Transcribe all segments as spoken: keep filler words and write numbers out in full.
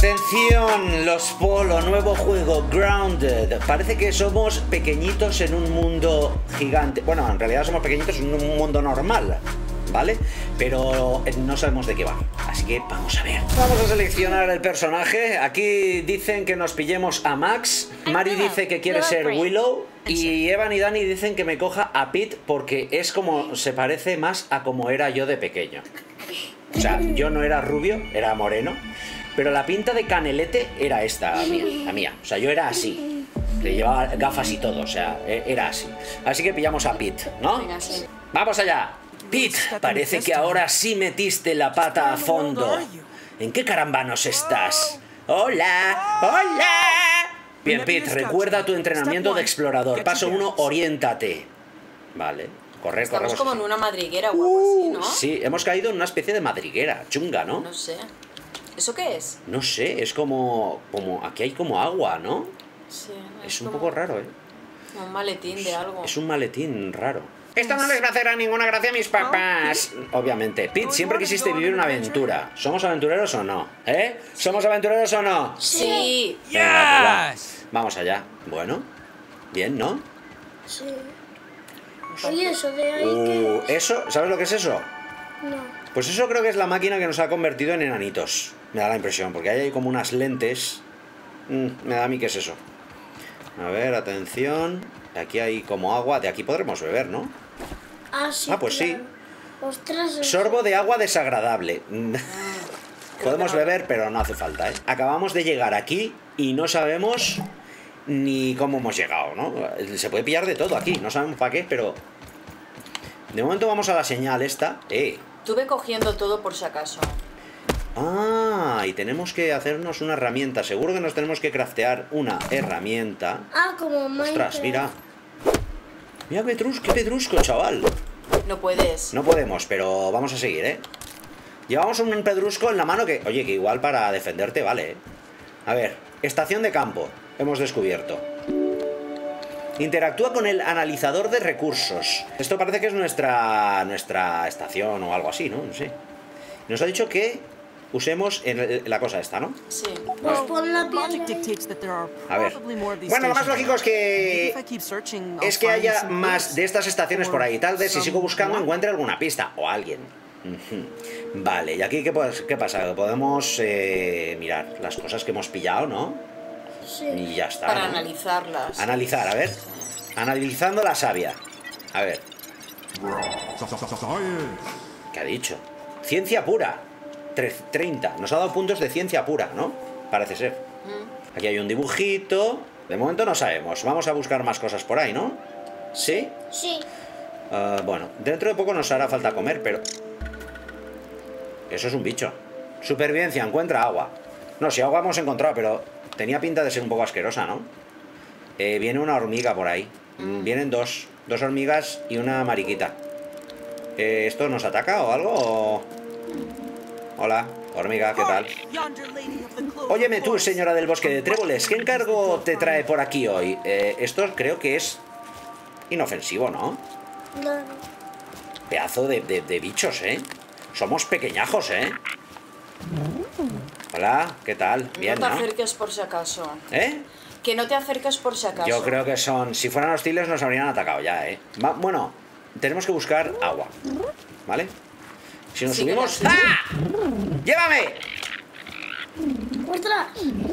Atención, Los Polo, nuevo juego, Grounded. Parece que somos pequeñitos en un mundo gigante. Bueno, en realidad somos pequeñitos en un mundo normal, ¿vale? Pero no sabemos de qué va, así que vamos a ver. Vamos a seleccionar el personaje. Aquí dicen que nos pillemos a Max. Mari dice que quiere ser Willow. Y Evan y Dani dicen que me coja a Pete porque es como se parece más a como era yo de pequeño. O sea, yo no era rubio, era moreno, pero la pinta de canelete era esta, la mía, la mía. O sea, yo era así. Le llevaba gafas y todo, o sea, era así. Así que pillamos a Pete, ¿no? ¡Vamos allá! Pete, parece que ahora sí metiste la pata a fondo. ¿En qué carambanos estás? ¡Hola! ¡Hola! Bien, Pete, recuerda tu entrenamiento de explorador. Paso uno, oriéntate. Vale, correr, correr. Estamos como en una madriguera o algo así, ¿no? Sí, hemos caído en una especie de madriguera. Chunga, ¿no? No sé. ¿Eso qué es? No sé, es como... como aquí hay como agua, ¿no? Sí. Es, es un poco raro, ¿eh? Como un maletín es, de algo. Es un maletín raro. Esto no les va a hacer ninguna gracia a mis papás. Obviamente. Pete, siempre quisiste vivir una aventura. ¿Somos aventureros o no? ¿Eh? ¿Somos aventureros o no? Sí. Venga, vamos allá. Bueno. Bien, ¿no? Sí. Oye, eso de ahí... Uh, que... ¿Eso? ¿Sabes lo que es eso? No. Pues eso creo que es la máquina que nos ha convertido en enanitos. Me da la impresión, porque ahí hay como unas lentes. Mm, me da a mí que es eso. A ver, atención... Aquí hay como agua, de aquí podremos beber, ¿no? Ah, sí. Ah, pues claro. Sí. Ostras, eso... Sorbo de agua desagradable. Podemos beber, pero no hace falta, ¿eh? Acabamos de llegar aquí y no sabemos ni cómo hemos llegado, ¿no? Se puede pillar de todo aquí, no sabemos para qué, pero... De momento vamos a la señal esta. Eh. Estuve cogiendo todo por si acaso. Ah, y tenemos que hacernos una herramienta. Seguro que nos tenemos que craftear una herramienta. Ah, como Minecraft. Ostras, mira. Mira qué trusco, qué pedrusco, chaval. No puedes. No podemos, pero vamos a seguir, ¿eh? Llevamos un pedrusco en la mano que... Oye, que igual para defenderte, vale. A ver, estación de campo. Hemos descubierto. Interactúa con el analizador de recursos. Esto parece que es nuestra, nuestra estación o algo así, ¿no? No sé. Nos ha dicho que... Usemos en la cosa esta, ¿no? Sí. Pues pon la piedra. A ver. Bueno, lo más lógico es que... Es que haya más de estas estaciones por ahí. Tal vez si sigo buscando encuentre alguna pista. O alguien. Vale, y aquí, ¿qué, qué pasa? Podemos eh, mirar las cosas que hemos pillado, ¿no? Sí. Y ya está. Para, ¿no?, analizarlas. Analizar, a ver. Analizando la savia. A ver. ¿Qué ha dicho? Ciencia pura. treinta. Nos ha dado puntos de ciencia pura, ¿no? Parece ser. Mm. Aquí hay un dibujito. De momento no sabemos. Vamos a buscar más cosas por ahí, ¿no? ¿Sí? Sí. Uh, bueno, dentro de poco nos hará falta comer, pero... Eso es un bicho. Supervivencia, encuentra agua. No, si agua hemos encontrado, pero... Tenía pinta de ser un poco asquerosa, ¿no? Eh, viene una hormiga por ahí. Mm. Vienen dos. Dos hormigas y una mariquita. Eh, ¿Esto nos ataca o algo? O... Hola, hormiga, ¿qué tal? Óyeme tú, señora del bosque de tréboles, ¿qué encargo te trae por aquí hoy? Eh, esto creo que es inofensivo, ¿no? No. Pedazo de, de, de bichos, ¿eh? Somos pequeñajos, ¿eh? Hola, ¿qué tal? Bien, ¿no? No te acerques por si acaso. ¿Eh? Que no te acerques por si acaso. Yo creo que son... Si fueran hostiles nos habrían atacado ya, ¿eh? Va, bueno, tenemos que buscar agua, ¿vale? Si nos sí, subimos... ¡Ah! ¡Llévame!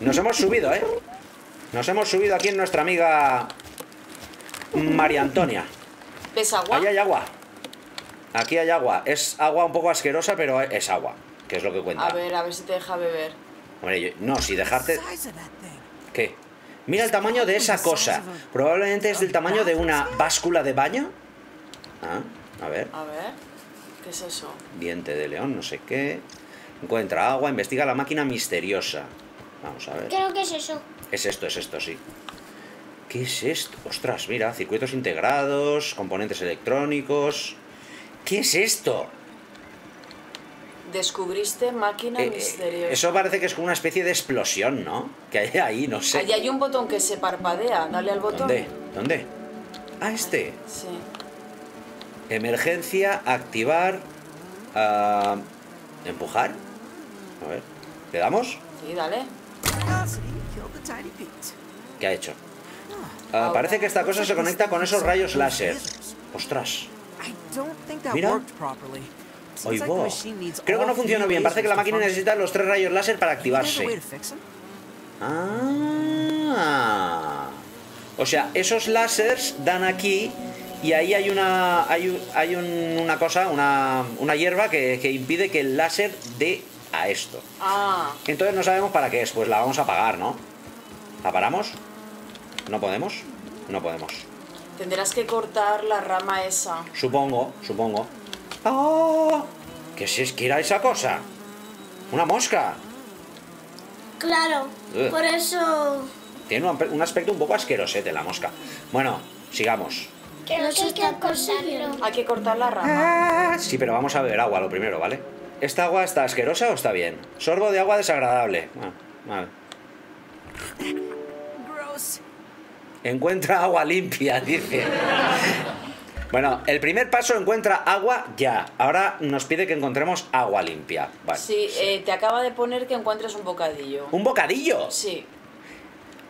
Nos hemos subido, ¿eh? Nos hemos subido aquí en nuestra amiga... María Antonia. ¿Ves agua? Ahí hay agua. Aquí hay agua. Es agua un poco asquerosa, pero es agua. Que es lo que cuenta. A ver, a ver si te deja beber. Hombre, yo... no, si dejarte... ¿Qué? Mira el tamaño de esa cosa. Probablemente es del tamaño de una báscula de baño. Ah, a ver. A ver... ¿Qué es eso? Diente de león, no sé qué. Encuentra agua, investiga la máquina misteriosa. Vamos a ver. Creo que es eso. Es esto, es esto, sí. ¿Qué es esto? Ostras, mira, circuitos integrados, componentes electrónicos. ¿Qué es esto? Descubriste máquina eh, misteriosa. Eso parece que es como una especie de explosión, ¿no? Que hay ahí, no sé. Ahí hay un botón que se parpadea. Dale al botón. ¿Dónde? ¿Dónde? Ah, este. Sí. Emergencia, activar, uh, empujar. A ver, ¿le damos? Sí, dale. ¿Qué ha hecho? Ah, parece que esta cosa se conecta con esos rayos láser. Ostras. Mira. Oye, wow. Creo que no funcionó bien. Parece que la máquina necesita los tres rayos láser para activarse. Ah. O sea, esos lásers dan aquí. Y ahí hay una hay, un, hay un, una cosa, una, una hierba que, que impide que el láser dé a esto. Ah. Entonces no sabemos para qué es. Pues la vamos a apagar, ¿no? ¿La paramos? No podemos. No podemos. Tendrás que cortar la rama esa. Supongo, supongo. ¡Oh! ¿Qué si es que era esa cosa? ¡Una mosca! Claro, Ugh. por eso... Tiene un, un aspecto un poco asquerosete la mosca. Bueno, sigamos. Que no sé qué conseguirlo. Hay que cortar la rama. Ah, sí, pero vamos a beber agua lo primero, ¿vale? ¿Esta agua está asquerosa o está bien? Sorbo de agua desagradable. Ah, vale. Gross. Encuentra agua limpia, dice. Bueno, el primer paso, encuentra agua ya. Ahora nos pide que encontremos agua limpia. Vale. Sí, eh, te acaba de poner que encuentres un bocadillo. ¿Un bocadillo? Sí.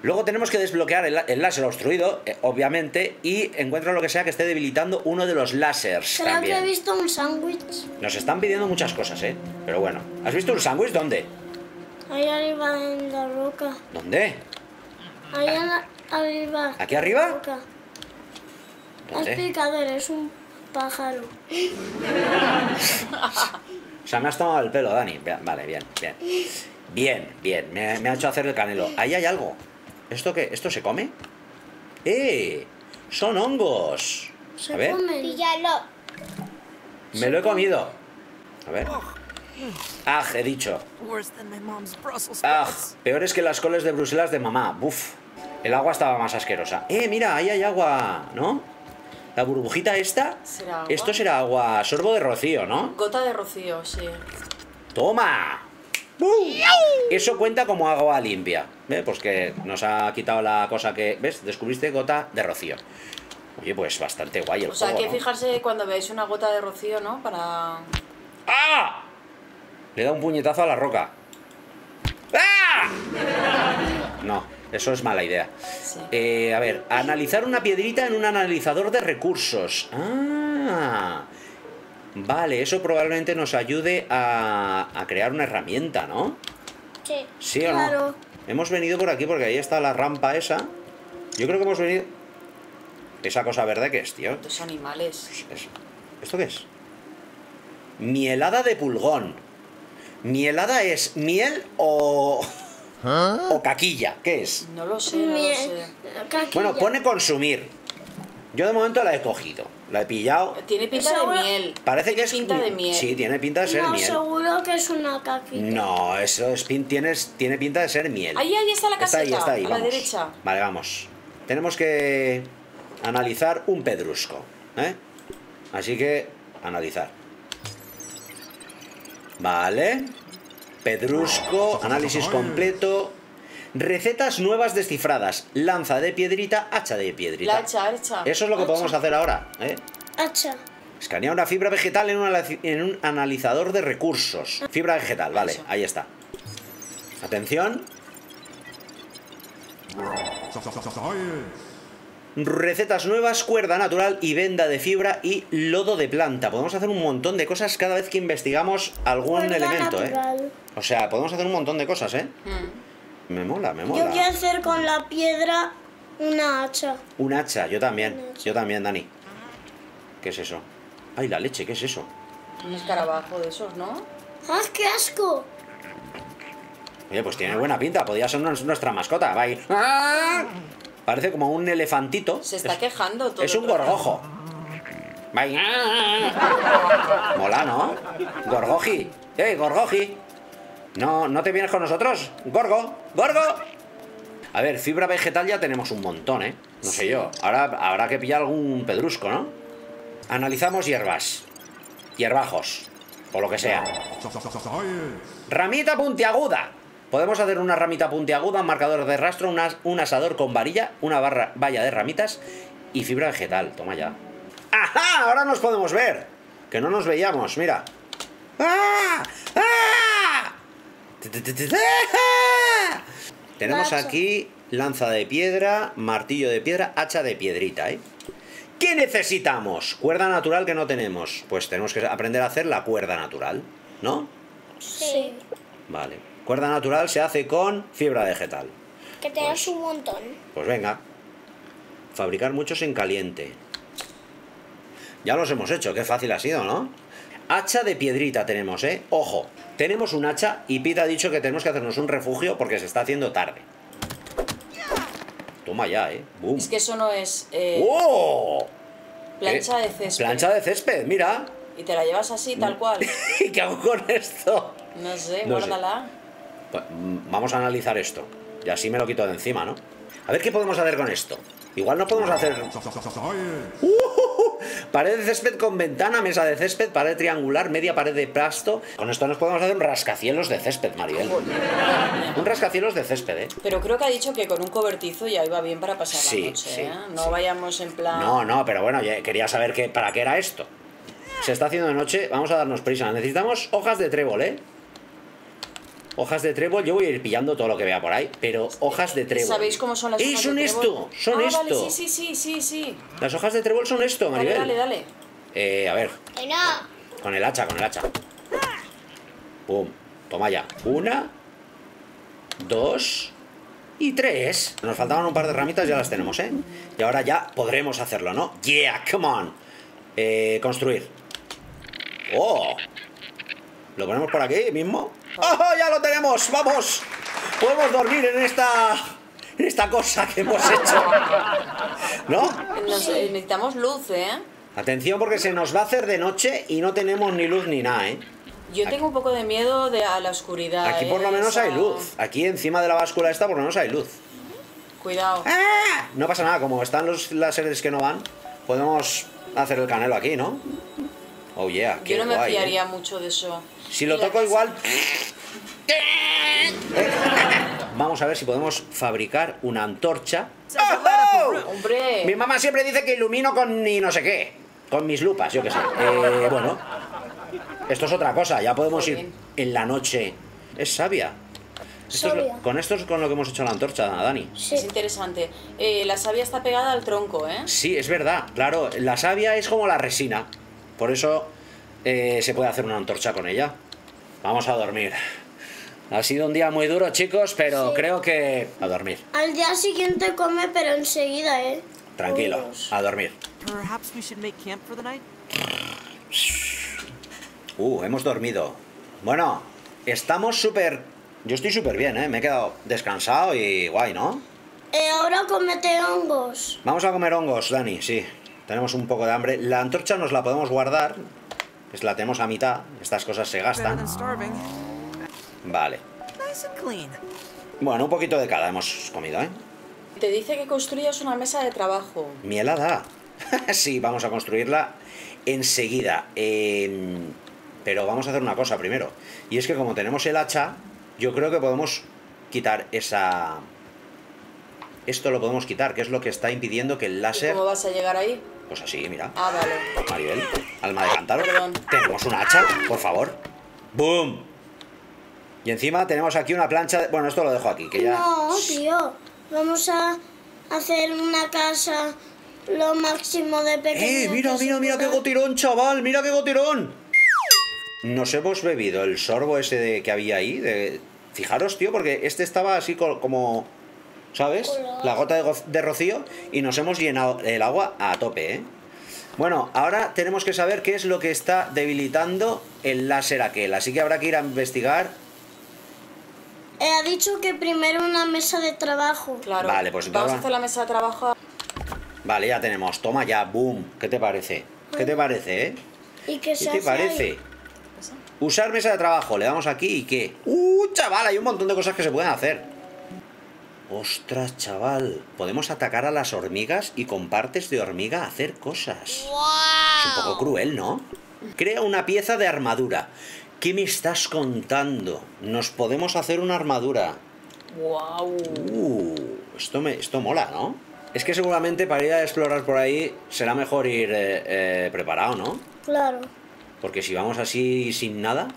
Luego tenemos que desbloquear el, el láser obstruido, eh, obviamente, y encuentro lo que sea que esté debilitando uno de los lásers también. ¿Será que he visto un sándwich? Nos están pidiendo muchas cosas, ¿eh? Pero bueno. ¿Has visto un sándwich? ¿Dónde? Ahí arriba en la roca. ¿Dónde? Ahí la, arriba. ¿Aquí arriba? ¿Dónde? Es picador, es un pájaro. O sea, me has tomado el pelo, Dani. Vale, bien, bien. Bien, bien. Me, me ha hecho hacer el canelo. Ahí hay algo. ¿Esto qué? ¿Esto se come? ¡Eh! ¡Son hongos! Se a ver. Come. Píllalo. Me se lo he comido. A ver. ¡Ah! He dicho. ¡Ah! Peores que las coles de Bruselas de mamá. ¡Buf! El agua estaba más asquerosa. ¡Eh! Mira, ahí hay agua, ¿no? La burbujita esta. ¿Será agua? Esto será agua. Sorbo de rocío, ¿no? Gota de rocío, sí. ¡Toma! ¡Bum! Eso cuenta como agua limpia. ¿Eh? Pues que nos ha quitado la cosa que... ¿Ves? Descubriste gota de rocío. Oye, pues bastante guay el juego, ¿no? O sea, hay que fijarse cuando veáis una gota de rocío, ¿no? Para... ¡Ah! Le da un puñetazo a la roca. ¡Ah! No, eso es mala idea. Sí. Eh, a ver, analizar una piedrita en un analizador de recursos. ¡Ah! Vale, eso probablemente nos ayude a, a crear una herramienta, ¿no? Sí. ¿Sí o claro. no? Hemos venido por aquí porque ahí está la rampa esa. Yo creo que hemos venido... ¿Esa cosa verde qué es, tío? Estos animales. ¿Esto qué es? Mielada de pulgón. ¿Mielada es miel o... ¿Ah? o caquilla? ¿Qué es? No lo sé, no lo sé. Bueno, pone consumir. Yo de momento la he cogido. La he pillado. Tiene pinta ¿Seguro? de miel. Parece tiene que es pinta de miel. Sí, tiene pinta de ser no, miel. Seguro que es una caquita. No, eso es pin... Tienes... tiene pinta de ser miel. Ahí, ahí está la caseta. Está ahí, está ahí. A vamos. la derecha. Vale, vamos. Tenemos que analizar un pedrusco, ¿eh? Así que analizar. Vale. Pedrusco, análisis completo. Recetas nuevas descifradas. Lanza de piedrita, hacha de piedrita. La hacha, hacha. Eso es lo que hacha. podemos hacer ahora, ¿eh? Hacha. Escanea una fibra vegetal en, una, en un analizador de recursos. Fibra vegetal, vale, hacha. ahí está. Atención. Recetas nuevas, cuerda natural y venda de fibra y lodo de planta. Podemos hacer un montón de cosas cada vez que investigamos algún cuerda elemento, natural. ¿eh? O sea, podemos hacer un montón de cosas, ¿eh? Mm. Me mola, me mola. Yo quiero hacer con la piedra una hacha. Un hacha, yo también. Hacha. Yo también, Dani. ¿Qué es eso? Ay, la leche, ¿qué es eso? Un escarabajo de esos, ¿no? ¡Ah, qué asco! Oye, pues tiene buena pinta. Podría ser nuestra mascota. Va ahí. ¡Ah! Parece como un elefantito. Se está es, quejando todo. Es un gorgojo. Va ahí. ¡Ah! Mola, ¿no? Gorgoji. ¡Eh, Gorgoji! No, ¿no te vienes con nosotros? ¡Gorgo! ¡Gorgo! A ver, fibra vegetal ya tenemos un montón, ¿eh? No sé yo. Ahora habrá que pillar algún pedrusco, ¿no? Analizamos hierbas. Hierbajos. O lo que sea. Ramita puntiaguda. Podemos hacer una ramita puntiaguda, un marcador de rastro, una, un asador con varilla, una barra, valla de ramitas y fibra vegetal. Toma ya. ¡Ajá! Ahora nos podemos ver. Que no nos veíamos, mira. ¡Ah! ¡Ah! Tenemos aquí lanza de piedra, martillo de piedra, hacha de piedrita, ¿eh? ¿Qué necesitamos? Cuerda natural que no tenemos. Pues tenemos que aprender a hacer la cuerda natural, ¿no? Sí. Vale. Cuerda natural se hace con fibra vegetal. Que te das un montón. Pues venga. Fabricar muchos en caliente. Ya los hemos hecho, qué fácil ha sido, ¿no? Hacha de piedrita tenemos, ¿eh? Ojo, tenemos un hacha y Pete ha dicho que tenemos que hacernos un refugio porque se está haciendo tarde. Toma ya, ¿eh? Boom. Es que eso no es... Eh, ¡oh! Plancha de césped. Plancha de césped, mira. Y te la llevas así, tal cual. ¿Y qué hago con esto? No sé, no guárdala. Sé. Pues, vamos a analizar esto. Y así me lo quito de encima, ¿no? A ver qué podemos hacer con esto. Igual no podemos hacer... ¡Uh! Pared de césped con ventana, mesa de césped, pared triangular, media pared de pasto. Con esto nos podemos hacer un rascacielos de césped, Maribel. Un rascacielos de césped, ¿eh? Pero creo que ha dicho que con un cobertizo ya iba bien para pasar sí, la noche, sí, ¿eh? No sí. Vayamos en plan... No, no, pero bueno, quería saber que, para qué era esto. Se está haciendo de noche, vamos a darnos prisa. Necesitamos hojas de trébol, ¿eh? Hojas de trébol, yo voy a ir pillando todo lo que vea por ahí, pero hojas de trébol. ¿Sabéis cómo son las hojas de trébol? ¡Eh, son esto! ¡Son esto! Vale, sí, sí, sí, sí. Las hojas de trébol son esto, Maribel. Dale, dale, dale. Eh, a ver. ¡Que no! Con el hacha, con el hacha. Pum. Toma ya. Una, dos y tres. Nos faltaban un par de ramitas, ya las tenemos, ¿eh? Y ahora ya podremos hacerlo, ¿no? ¡Yeah! ¡Come on! Eh, construir. ¡Oh! ¿Lo ponemos por aquí mismo? ¡Oh, ya lo tenemos! ¡Vamos! Podemos dormir en esta... en esta cosa que hemos hecho. ¿No? Nos, necesitamos luz, ¿eh? Atención porque se nos va a hacer de noche y no tenemos ni luz ni nada, ¿eh? Yo aquí tengo un poco de miedo de, a la oscuridad. Aquí por ¿eh? lo menos esa... hay luz. Aquí encima de la báscula esta por lo menos hay luz. Cuidado. ¡Ah! No pasa nada, como están los láseres que no van, podemos hacer el canelo aquí, ¿no? Oh yeah, yo no me guay, fiaría eh. mucho de eso. Si lo toco igual... Vamos a ver si podemos fabricar una antorcha. ¡Oh! ¡Hombre! Mi mamá siempre dice que ilumino con ni no sé qué. Con mis lupas, yo qué sé. Eh, bueno, esto es otra cosa. Ya podemos ir en la noche. Es sabia. Esto es lo, con esto es con lo que hemos hecho la antorcha, Dani. Sí. Es interesante. Eh, la savia está pegada al tronco, ¿eh? Sí, es verdad. Claro, la savia es como la resina. Por eso eh, se puede hacer una antorcha con ella. Vamos a dormir. Ha sido un día muy duro, chicos, pero sí. creo que... A dormir. Al día siguiente come, pero enseguida, ¿eh? Tranquilo, Uy. a dormir. Uh, hemos dormido. Bueno, estamos súper... Yo estoy súper bien, ¿eh? Me he quedado descansado y guay, ¿no? Eh, ahora comete hongos. Vamos a comer hongos, Dani, sí. Tenemos un poco de hambre. La antorcha nos la podemos guardar. Pues la tenemos a mitad. Estas cosas se gastan. Vale. Bueno, un poquito de cada hemos comido, ¿eh? Te dice que construyas una mesa de trabajo. Mielada. Sí, vamos a construirla enseguida. Eh, pero vamos a hacer una cosa primero. Y es que como tenemos el hacha, yo creo que podemos quitar esa... Esto lo podemos quitar, que es lo que está impidiendo que el láser... ¿Y cómo vas a llegar ahí? Pues así, mira. Ah, vale. Maribel, alma de cántaro. Perdón. Tenemos un hacha, por favor. ¡Boom! Y encima tenemos aquí una plancha... De... Bueno, esto lo dejo aquí, que ya... No, tío. Vamos a hacer una casa lo máximo de pequeño. ¡Eh, mira, mira, mira qué gotirón, chaval! ¡Mira qué gotirón! Nos hemos bebido el sorbo ese de... que había ahí. De... Fijaros, tío, porque este estaba así como... ¿Sabes? La gota de, de rocío y nos hemos llenado el agua a tope, ¿eh? Bueno, ahora tenemos que saber qué es lo que está debilitando el láser aquel. Así que habrá que ir a investigar. Eh, ha dicho que primero una mesa de trabajo. Claro. Vale, pues vamos a hacer la mesa de trabajo. Vale, ya tenemos. Toma ya, boom. ¿Qué te parece? ¿Qué te parece, eh? ¿Y qué, se ¿Qué te parece? Ahí? Usar mesa de trabajo. Le damos aquí y ¿qué? ¡Uh, chaval! Hay un montón de cosas que se pueden hacer. ¡Ostras, chaval! Podemos atacar a las hormigas y con partes de hormiga hacer cosas. ¡Wow! Es un poco cruel, ¿no? Crea una pieza de armadura. ¿Qué me estás contando? Nos podemos hacer una armadura. ¡Wow! Uh, esto, me, esto mola, ¿no? Es que seguramente para ir a explorar por ahí será mejor ir eh, eh, preparado, ¿no? Claro. Porque si vamos así sin nada,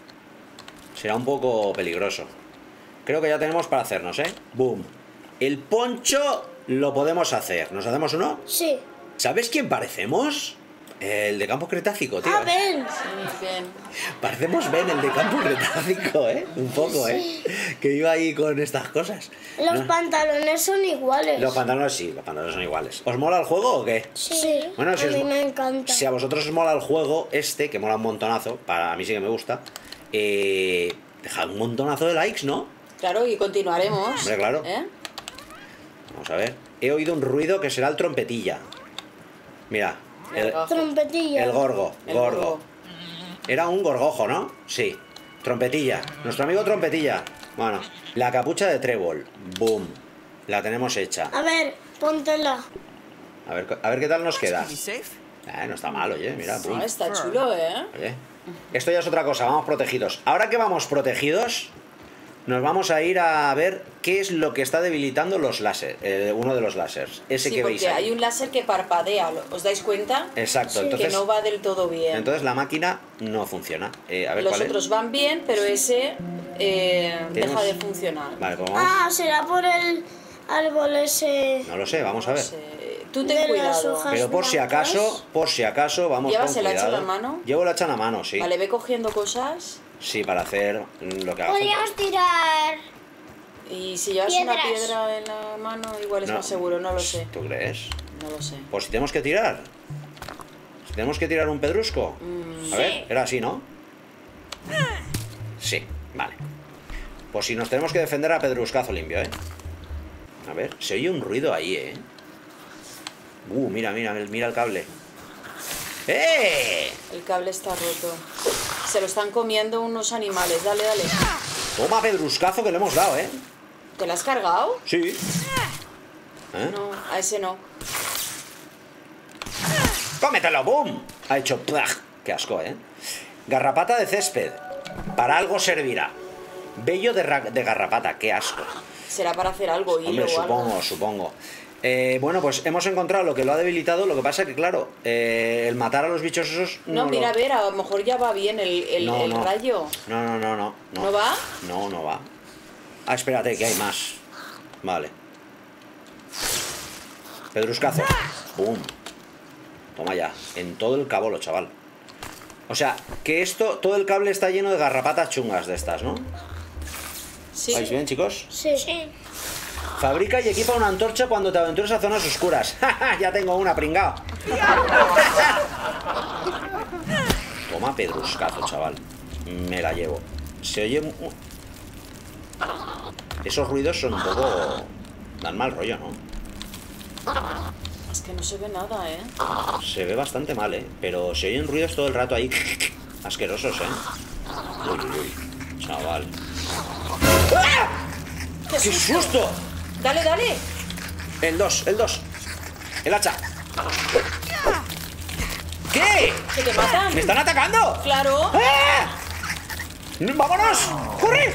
será un poco peligroso. Creo que ya tenemos para hacernos, ¿eh? Boom. El poncho lo podemos hacer. ¿Nos hacemos uno? Sí. ¿Sabes quién parecemos? El de Campo Cretácico, tío. Ah, Ben. Sí, Ben. Parecemos Ben, el de Campo Cretácico, ¿eh? Un poco, sí. ¿eh? Que iba ahí con estas cosas. Los ¿No? pantalones son iguales. Los pantalones sí, los pantalones son iguales. ¿Os mola el juego o qué? Sí. Bueno, si a mí me encanta. Si a vosotros os mola el juego este, que mola un montonazo, para mí sí que me gusta, eh, dejad un montonazo de likes, ¿no? Claro, y continuaremos. Hombre, claro. ¿Eh? Vamos a ver. He oído un ruido que será el trompetilla. Mira. El trompetilla. El gorgo, el gorgo. gorgo. Era un gorgojo, ¿no? Sí. Trompetilla. Nuestro amigo trompetilla. Bueno, la capucha de trébol. Boom. La tenemos hecha. A ver, póntela. A ver, a ver qué tal nos queda. Eh, no está mal, oye, mira. Boom. Está chulo, ¿eh? Oye. Esto ya es otra cosa, vamos protegidos. Ahora que vamos protegidos, nos vamos a ir a ver qué es lo que está debilitando los láser, eh, uno de los lásers. Ese sí, que veis. Porque ahí. Hay un láser que parpadea, ¿os dais cuenta? Exacto, sí. Entonces, que no va del todo bien. Entonces la máquina no funciona. Eh, a ver los cuál otros es. Van bien, pero ese eh, deja de funcionar. Vale, pues vamos. Ah, será por el árbol ese. No lo sé, vamos a ver. No sé. Tú ten cuidado. Pero por si acaso, por si acaso, vamos con cuidado. ¿Llevas el hacha en la mano? Llevo el hacha en la mano, sí. Vale, ve cogiendo cosas. Sí, para hacer lo que hago. Podríamos tirar. Y si llevas piedras. Una piedra en la mano, igual es no. más seguro, no lo sé. ¿Tú crees? No lo sé. Pues si tenemos que tirar. Si tenemos que tirar un pedrusco. Mm. A ver, sí. Era así, ¿no? Sí, vale. Pues si nos tenemos que defender a pedruscazo limpio, ¿eh? A ver, se oye un ruido ahí, ¿eh? Uh, mira, mira, mira el cable. ¡Eh! El cable está roto. Se lo están comiendo unos animales. Dale, dale. Toma pedruscazo que le hemos dado, ¿eh? ¿Te lo has cargado? Sí. ¿Eh? No, a ese no. ¡Cómetelo! ¡Boom! Ha hecho plaj. Qué asco, ¿eh? Garrapata de césped. Para algo servirá. Vello de, de garrapata. Qué asco. Será para hacer algo. Hombre, supongo, algo. supongo. Eh, bueno, pues hemos encontrado lo que lo ha debilitado. Lo que pasa es que, claro, eh, el matar a los bichos esos... No, no mira, lo... a ver, a lo mejor ya va bien el, el, no, el no. rayo. No, no, no, no, no. ¿No va? No, no va. Ah, espérate, que hay más. Vale. Pedruscazo. ¡Bum! Toma ya. En todo el cabolo, chaval. O sea, que esto, todo el cable está lleno de garrapatas chungas de estas, ¿no? Sí. ¿Vais bien, chicos? Sí, sí. Fabrica y equipa una antorcha cuando te aventuras a zonas oscuras. Ya tengo una, pringao. Toma pedruscazo, chaval. Me la llevo. Se oye... Esos ruidos son un poco... Dan mal rollo, ¿no? Es que no se ve nada, ¿eh? Se ve bastante mal, ¿eh? Pero se oyen ruidos todo el rato ahí. Asquerosos, ¿eh? Uy, uy, chaval. ¡Ah! ¡Qué susto! ¡Qué susto! Dale, dale. El dos, el dos. El hacha. ¿Qué? ¿Que te matan? ¿Me están atacando? Claro. ¡Ah! ¡Vámonos! ¡Corre!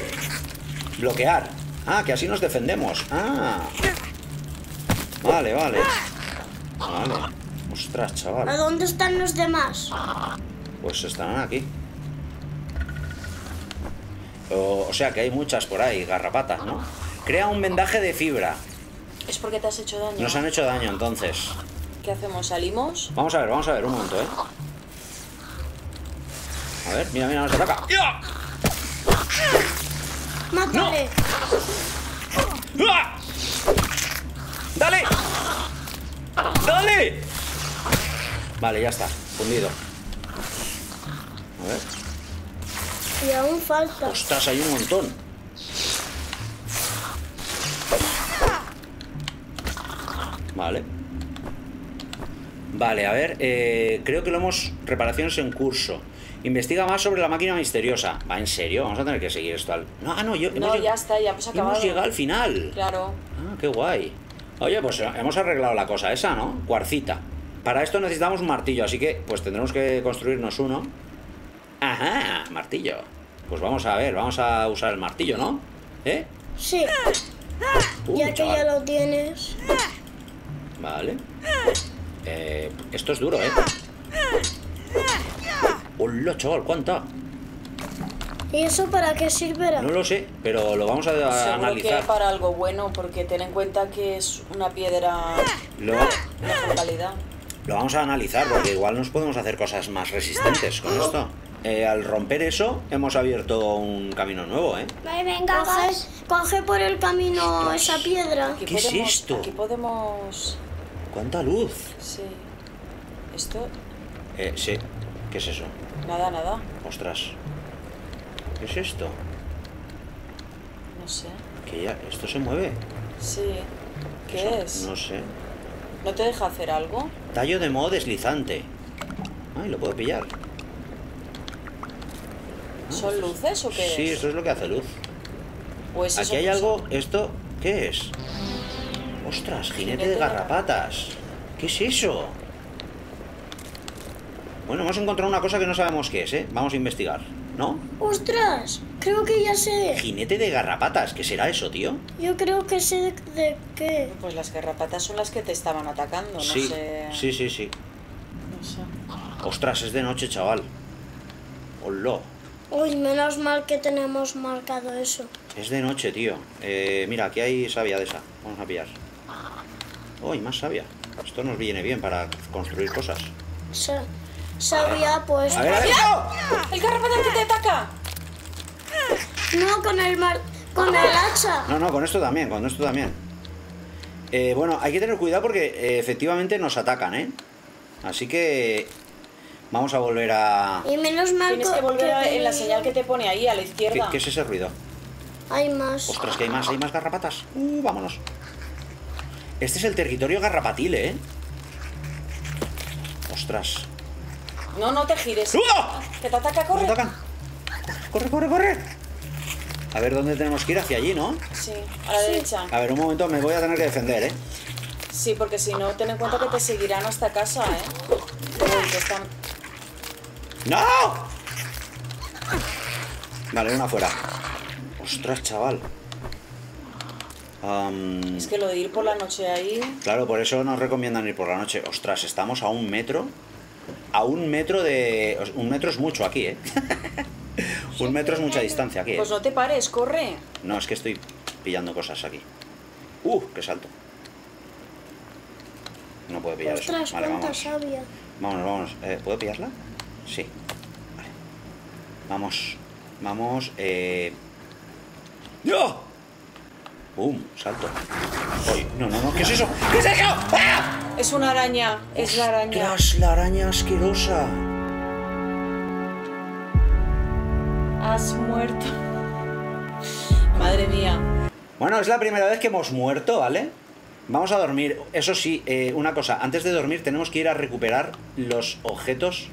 Bloquear. Ah, que así nos defendemos. Ah. Vale, vale. Vale. Ostras, chaval. ¿A dónde están los demás? Pues estarán aquí. O, o sea que hay muchas por ahí, garrapatas, ¿no? Crea un vendaje de fibra. Es porque te has hecho daño. Nos han hecho daño, entonces. ¿Qué hacemos? ¿Salimos? Vamos a ver, vamos a ver, un momento, ¿eh? A ver, mira, mira, nos ataca. ¡Mátale! ¡No! ¡Ah! ¡Dale! ¡Dale! Vale, ya está, fundido. A ver. Y aún falta. Ostras, hay un montón. Vale. Vale, a ver, eh, creo que lo hemos... Reparaciones en curso. Investiga más sobre la máquina misteriosa. ¿Va en serio? Vamos a tener que seguir esto al... No, ah, no, yo... No, ya está, ya hemos acabado. Hemos llegado al final. Claro. Ah, qué guay. Oye, pues hemos arreglado la cosa esa, ¿no? Cuarcita. Para esto necesitamos un martillo, así que pues tendremos que construirnos uno. Ajá, martillo. Pues vamos a ver, vamos a usar el martillo, ¿no? ¿Eh? Sí. Uy, ya que chaval. Ya lo tienes... Vale. Eh, esto es duro, ¿eh? ¡Hola, chaval! ¿Cuánta? ¿Y eso para qué sirve? No lo sé, pero lo vamos a Seguro analizar. Que para algo bueno, porque ten en cuenta que es una piedra lo... de mejor calidad. Lo vamos a analizar, porque igual nos podemos hacer cosas más resistentes con esto. Eh, al romper eso, hemos abierto un camino nuevo, ¿eh? Vale, venga, coge, coge por el camino. Ostras, esa piedra. ¿Qué podemos, es esto? Aquí podemos... ¿Cuánta luz? Sí. ¿Esto? Eh, sí. ¿Qué es eso? Nada, nada. Ostras. ¿Qué es esto? No sé. Que ya... ¿Esto se mueve? Sí. ¿Qué eso? Es? No sé. ¿No te deja hacer algo? Tallo de moho deslizante. Ay, lo puedo pillar. ¿Son luces o qué es? Sí, esto es lo que hace luz. Pues aquí hay algo... ¿Esto qué es? Ostras, jinete, jinete de garrapatas. ¿Qué es eso? Bueno, hemos encontrado una cosa que no sabemos qué es, ¿eh? Vamos a investigar, ¿no? ¡Ostras! Creo que ya sé. Jinete de garrapatas, ¿qué será eso, tío? Yo creo que sé de, de qué. Pues las garrapatas son las que te estaban atacando, no sí, sé... Sí, sí, sí. No sé. Ostras, es de noche, chaval. ¡Hola! Uy, menos mal que tenemos marcado eso. Es de noche, tío. Eh, mira, aquí hay savia de esa. Vamos a pillar. Uy, más savia. Esto nos viene bien para construir cosas. Sí. Savia, pues... A ver, a ver. ¡El garrapatán que te ataca! No, con el mal... con el hacha. No, no, con esto también, con esto también. Eh, bueno, hay que tener cuidado porque eh, efectivamente nos atacan, ¿eh? Así que... Vamos a volver a... Y menos mal Tienes que volver que... A, en la señal que te pone ahí, a la izquierda. ¿Qué, ¿Qué es ese ruido? Hay más. Ostras, que hay más, hay más garrapatas. Uh, vámonos. Este es el territorio garrapatil, ¿eh? Ostras. No, no te gires. ¡Uh! Que te ataca, corre. Te atacan. Corre, corre, corre. A ver, ¿dónde tenemos que ir? Hacia allí, ¿no? Sí, a la sí. derecha. A ver, un momento, me voy a tener que defender, ¿eh? Sí, porque si no, ten en cuenta que te seguirán hasta casa, ¿eh? Uy, que están... ¡No! Vale, una fuera. Ostras, chaval. Um... Es que lo de ir por la noche ahí... Claro, por eso nos recomiendan ir por la noche. Ostras, estamos a un metro. A un metro de... Un metro es mucho aquí, ¿eh? Un metro es mucha distancia aquí, ¿eh? Pues no te pares, corre. No, es que estoy pillando cosas aquí. ¡Uh! ¡Qué salto! No puedo pillar Ostras, eso. Vale, vamos. Sabia. Vámonos, vámonos. Eh, ¿Puedo pillarla? Sí, vale. Vamos, vamos, eh... ¡No! ¡Bum! Salto. Uy, no, no, no, ¿qué es eso? ¿Qué es eso? ¡Ah! Es una araña, es Ostras, la araña. ¡Es la araña asquerosa! Has muerto. Madre mía. Bueno, es la primera vez que hemos muerto, ¿vale? Vamos a dormir. Eso sí, eh, una cosa. Antes de dormir tenemos que ir a recuperar los objetos...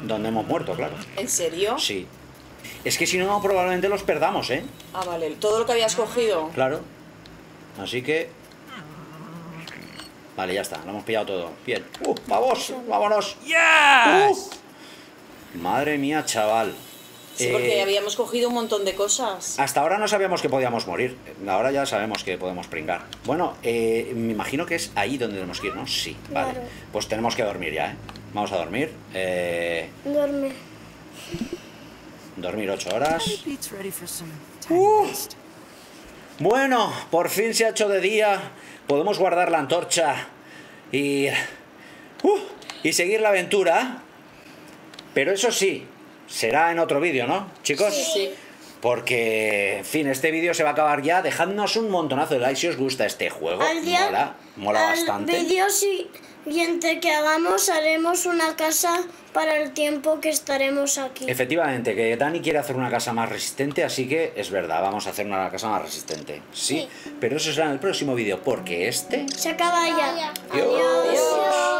Donde hemos muerto, claro. ¿En serio? Sí. Es que si no, probablemente los perdamos, ¿eh? Ah, vale. Todo lo que habías cogido. Claro. Así que... Vale, ya está. Lo hemos pillado todo. Bien. ¡Uh! ¡Vamos! ¡Vámonos! ¡Yes! Uh. Madre mía, chaval. Sí, eh... porque habíamos cogido un montón de cosas. Hasta ahora no sabíamos que podíamos morir. Ahora ya sabemos que podemos pringar. Bueno, eh, me imagino que es ahí donde tenemos que ir, ¿no? Sí. Vale. Claro. Pues tenemos que dormir ya, ¿eh? Vamos a dormir. Eh... Dormir. Dormir ocho horas. Uh. Bueno, por fin se ha hecho de día. Podemos guardar la antorcha y uh, y seguir la aventura. Pero eso sí, será en otro vídeo, ¿no, chicos? Sí. Porque, en fin, este vídeo se va a acabar ya. Dejadnos un montonazo de likes si os gusta este juego. Al día, mola, mola al bastante. Vídeo sí. Y entre que hagamos, haremos una casa para el tiempo que estaremos aquí. Efectivamente, que Dani quiere hacer una casa más resistente, así que es verdad, vamos a hacer una casa más resistente. Sí, sí. Pero eso será en el próximo vídeo, porque este... Se acaba ya. Adiós. Adiós.